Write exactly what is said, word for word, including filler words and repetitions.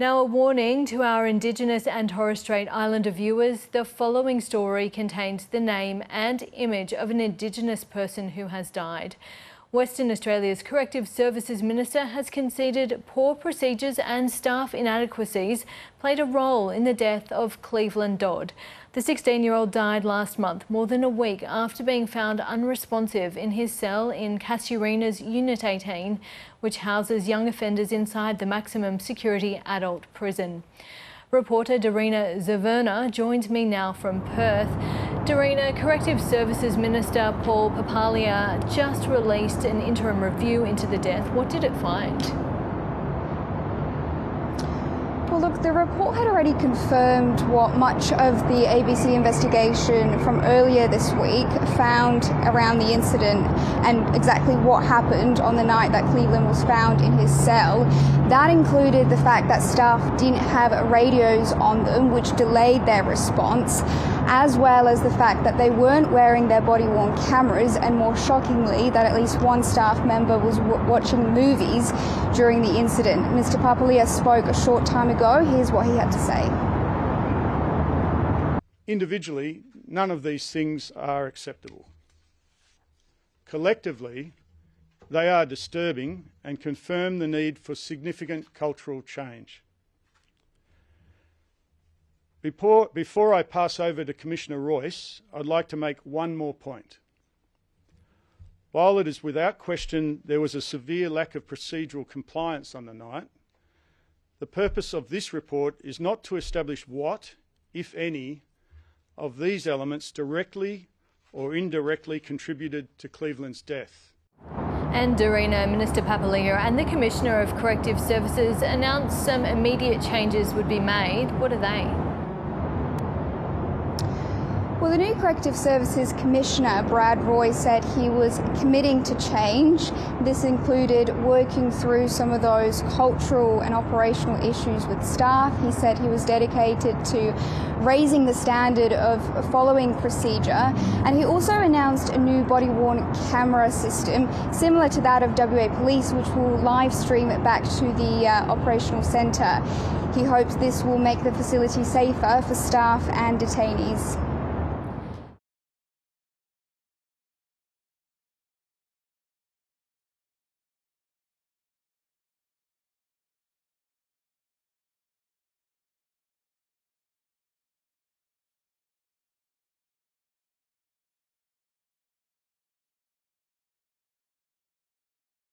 Now, a warning to our Indigenous and Torres Strait Islander viewers, the following story contains the name and image of an Indigenous person who has died. Western Australia's Corrective Services Minister has conceded poor procedures and staff inadequacies played a role in the death of Cleveland Dodd. The sixteen-year-old died last month, more than a week after being found unresponsive in his cell in Casuarina's Unit eighteen, which houses young offenders inside the maximum security adult prison. Reporter Dorina Zverna joins me now from Perth. Dorina, Corrective Services Minister Paul Papalia just released an interim review into the death. What did it find? Well, look, the report had already confirmed what much of the A B C investigation from earlier this week found around the incident and exactly what happened on the night that Cleveland was found in his cell. That included the fact that staff didn't have radios on them, which delayed their response, as well as the fact that they weren't wearing their body-worn cameras, and more shockingly, that at least one staff member was w- watching movies during the incident. Mister Papalia spoke a short time ago. Go. Here's what he had to say. Individually, none of these things are acceptable. Collectively, they are disturbing and confirm the need for significant cultural change. Before, before I pass over to Commissioner Royce, I'd like to make one more point. While it is without question there was a severe lack of procedural compliance on the night, the purpose of this report is not to establish what, if any, of these elements directly or indirectly contributed to Cleveland's death. And Dorina, Minister Papalia and the Commissioner of Corrective Services announced some immediate changes would be made. What are they? Well, the new Corrective Services Commissioner, Brad Roy, said he was committing to change. This included working through some of those cultural and operational issues with staff. He said he was dedicated to raising the standard of following procedure. And he also announced a new body-worn camera system, similar to that of W A Police, which will live stream it back to the uh, operational centre. He hopes this will make the facility safer for staff and detainees.